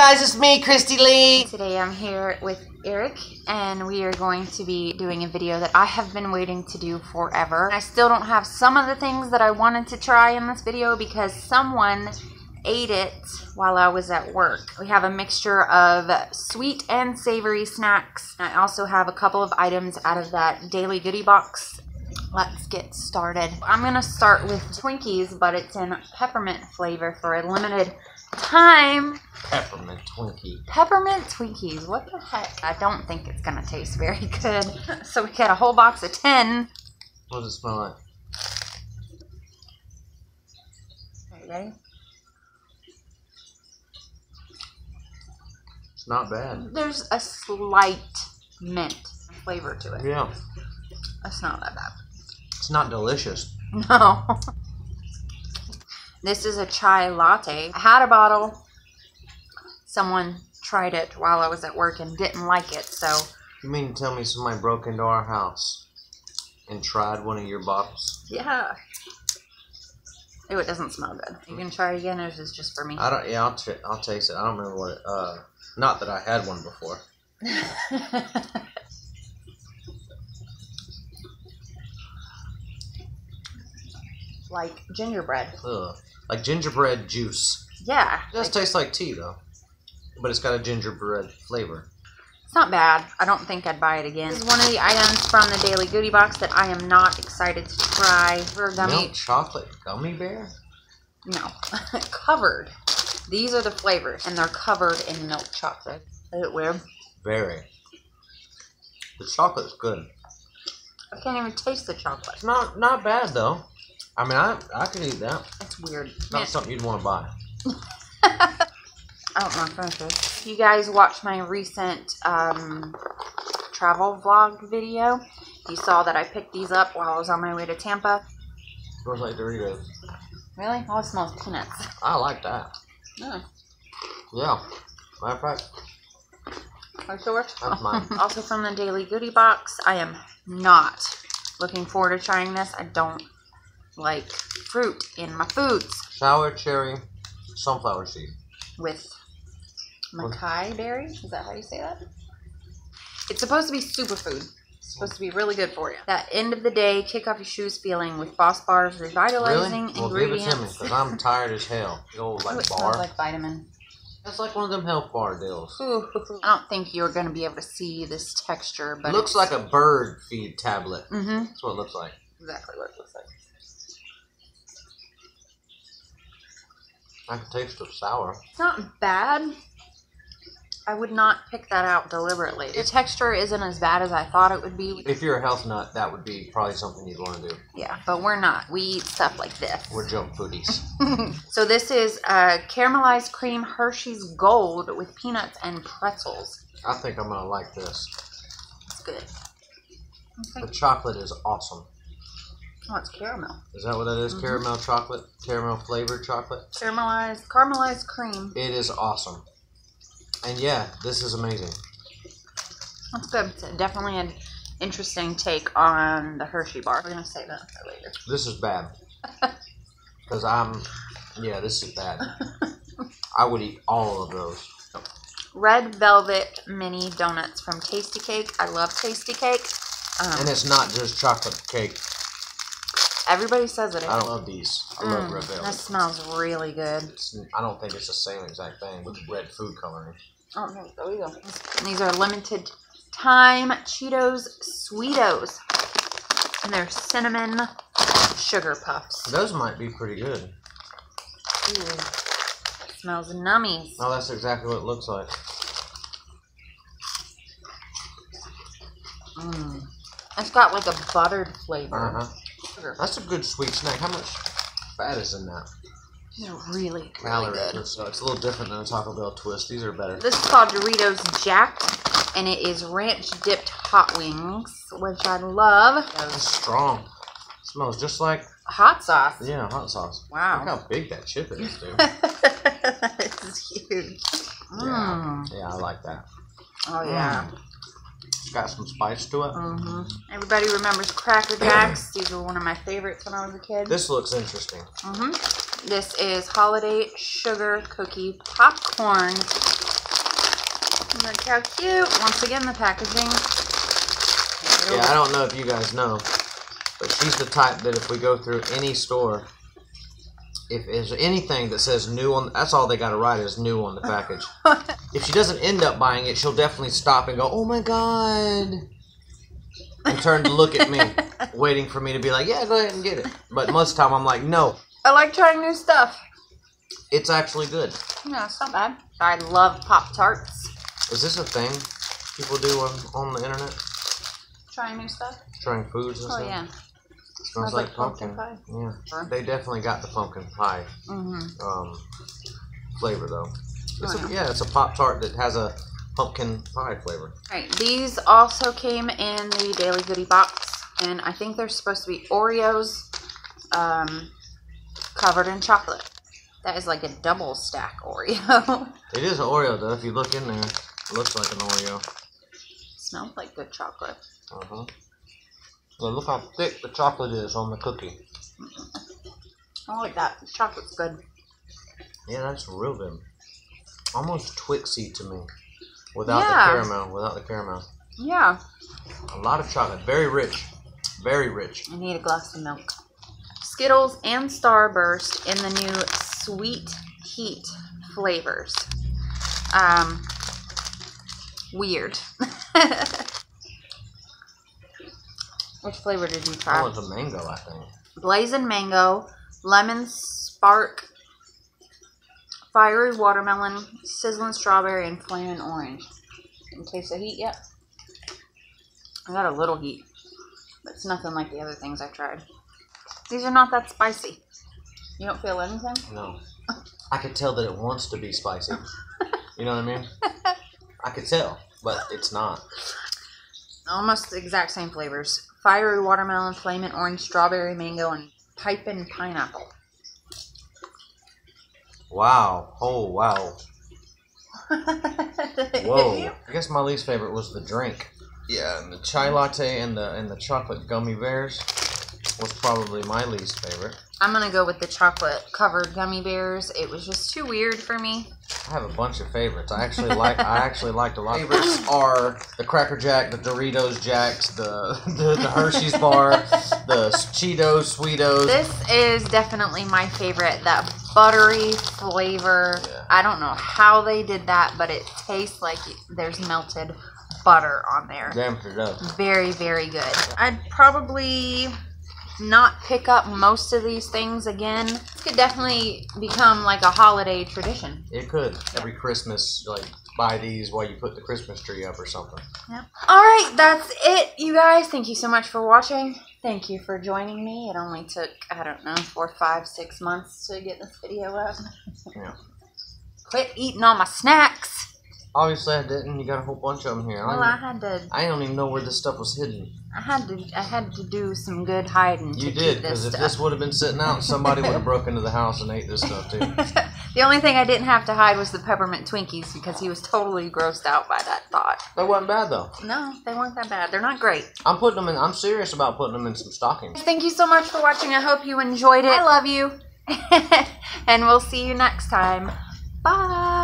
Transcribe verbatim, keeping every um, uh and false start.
guys, it's me, Kristy Lee. Today I'm here with Eric, and we are going to be doing a video that I have been waiting to do forever. I still don't have some of the things that I wanted to try in this video because someone ate it while I was at work. We have a mixture of sweet and savory snacks. I also have a couple of items out of that Daily Goodie Box. Let's get started. I'm gonna start with Twinkies, but it's in peppermint flavor for a limited time. Peppermint Twinkie. Peppermint Twinkies, what the heck? I don't think it's gonna taste very good. So we got a whole box of ten. What does it smell like? Are you ready? It's not bad. There's a slight mint flavor to it. Yeah. It's not that bad. It's not delicious. No. This is a chai latte. I had a bottle. Someone tried it while I was at work and didn't like it, so. You mean to tell me somebody broke into our house and tried one of your bottles? Yeah. Ew, it doesn't smell good. You can try it again, or is this just for me? I don't, yeah, I'll, t I'll taste it. I don't remember what, uh, not that I had one before. Like gingerbread. Ugh. Like gingerbread juice. Yeah. It does like, taste like tea, though. But it's got a gingerbread flavor. It's not bad. I don't think I'd buy it again. This is one of the items from the Daily Goodie Box that I am not excited to try. For gummy. Milk chocolate gummy bear? No. Covered. These are the flavors, and they're covered in milk chocolate. Is it weird? Very. The chocolate's good. I can't even taste the chocolate. It's not, not bad, though. I mean, I, I could eat that. That's weird. Not something you'd want to buy. I don't know if I'm sure. You guys watched my recent um, travel vlog video. You saw that I picked these up while I was on my way to Tampa. It smells like Doritos. Really? Oh, it smells peanuts. I like that. Yeah. Yeah. Matter of fact. Are you sure? That's mine. Also from the Daily Goodie Box, I am not looking forward to trying this. I don't like fruit in my foods. Sour cherry sunflower seed. With Mackay berry? Is that how you say that? It's supposed to be superfood. It's supposed to be really good for you. That end of the day, kick off your shoes feeling with Boss Bars revitalizing really? Well, ingredients. Well, give it to me because I'm tired as hell. The old like, ooh, it bar. Smells like vitamin. That's like one of them health bar deals. Ooh. I don't think you're going to be able to see this texture. But it looks it's... like a bird feed tablet. Mm-hmm. That's what it looks like. Exactly what it looks like. I can taste the sour. It's not bad. I would not pick that out deliberately. The texture isn't as bad as I thought it would be. If you're a health nut, that would be probably something you'd want to do. Yeah, but we're not. We eat stuff like this. We're junk foodies. So this is uh, caramelized cream Hershey's Gold with peanuts and pretzels. I think I'm going to like this. It's good. Okay. The chocolate is awesome. Oh, it's caramel. Is that what that is? Mm-hmm. Caramel chocolate? Caramel flavored chocolate? Caramelized, caramelized cream. It is awesome. And yeah, this is amazing. That's good. It's definitely an interesting take on the Hershey bar. We're going to save that for later. This is bad. Because I'm, yeah, this is bad. I would eat all of those. Red Velvet Mini Donuts from Tasty Cake. I love Tasty Cake. Um, and it's not just chocolate cake. Everybody says it. I love these. I mm, love red velvet. That smells really good. It's, I don't think it's the same exact thing with red food coloring. Oh, no. There we go. And these are limited time Cheetos Sweetos. And they're cinnamon sugar puffs. Those might be pretty good. Ooh. Smells nummies. Oh, that's exactly what it looks like. Mmm. It's got like a buttered flavor. Uh-huh. That's a good sweet snack. How much fat is in that? They're really, really good. So it's a little different than a Taco Bell twist. These are better. This is called Doritos Jacked, and it is ranch dipped hot wings, which I love. That is strong. It smells just like hot sauce. Yeah, hot sauce. Wow. Look how big that chip is, dude. This is huge. Yeah. Mm. Yeah, I like that. Oh yeah. Mm. Got some spice to it. Mm-hmm. Everybody remembers Cracker Jacks. These were one of my favorites when I was a kid. This looks interesting. Mm-hmm. This is Holiday Sugar Cookie Popcorn Look how cute. Once again, the packaging. Yeah, I don't know if you guys know, but she's the type that if we go through any store, if there's anything that says new on, that's all they got to write is new on the package. If she doesn't end up buying it, she'll definitely stop and go, oh my God, and turn to look at me, waiting for me to be like, yeah, go ahead and get it. But most of the time, I'm like, no. I like trying new stuff. It's actually good. No, it's not bad. I love Pop-Tarts. Is this a thing people do on, on the internet? Trying new stuff? Trying foods and oh, stuff? Oh, yeah. It smells like, like pumpkin. pumpkin pie. Yeah. Sure. They definitely got the pumpkin pie mm-hmm. um, flavor, though. It's oh, a, yeah. yeah, it's a Pop-Tart that has a pumpkin pie flavor. All right. These also came in the Daily Goodie Box, and I think they're supposed to be Oreos um, covered in chocolate. That is like a double stack Oreo. It is an Oreo, though. If you look in there, it looks like an Oreo. It smells like good chocolate. Uh-huh. Well, look how thick the chocolate is on the cookie. I like that. The chocolate's good. Yeah, that's real good. Almost Twixy to me. Without yeah. the caramel. Without the caramel. Yeah. A lot of chocolate. Very rich. Very rich. I need a glass of milk. Skittles and Starburst in the new Sweet Heat flavors. Um, weird. Which flavor did you try? That was a mango, I think. Blazing Mango, Lemon Spark, Fiery Watermelon, Sizzling Strawberry, and Flaming Orange. Didn't taste the heat yet. I got a little heat. But it's nothing like the other things I tried. These are not that spicy. You don't feel anything? No. I could tell that it wants to be spicy. You know what I mean? I could tell, but it's not. Almost the exact same flavors. Fiery Watermelon, Flamin' Orange, Strawberry, Mango, and Pipin' Pineapple. Wow. Oh, wow. Whoa. I guess my least favorite was the drink. Yeah, and the chai latte and the, and the chocolate gummy bears was probably my least favorite. I'm going to go with the chocolate-covered gummy bears. It was just too weird for me. I have a bunch of favorites. I actually like. I actually liked a lot. Favorites are the Cracker Jack, the Doritos Jacks, the, the, the Hershey's bar, the Cheetos Sweetos. This is definitely my favorite. That buttery flavor. Yeah. I don't know how they did that, but it tastes like there's melted butter on there. Damn, it does. Very, very good. I'd probably not pick up most of these things again. It could definitely become like a holiday tradition. It could. Every Christmas, like, buy these while you put the Christmas tree up or something. Yep. All right, that's it, you guys. Thank you so much for watching. Thank you for joining me. It only took, I don't know, four, five, six months to get this video up. Yeah. Quit eating all my snacks. Obviously, I didn't. You got a whole bunch of them here. Well, I, I had to. I don't even know where this stuff was hidden. I had to. I had to do some good hiding. You did, because if this would have been sitting out, somebody would have broke into the house and ate this stuff too. The only thing I didn't have to hide was the peppermint Twinkies because he was totally grossed out by that thought. They weren't bad though. No, they weren't that bad. They're not great. I'm putting them in. I'm serious about putting them in some stockings. Thank you so much for watching. I hope you enjoyed it. I love you, and we'll see you next time. Bye.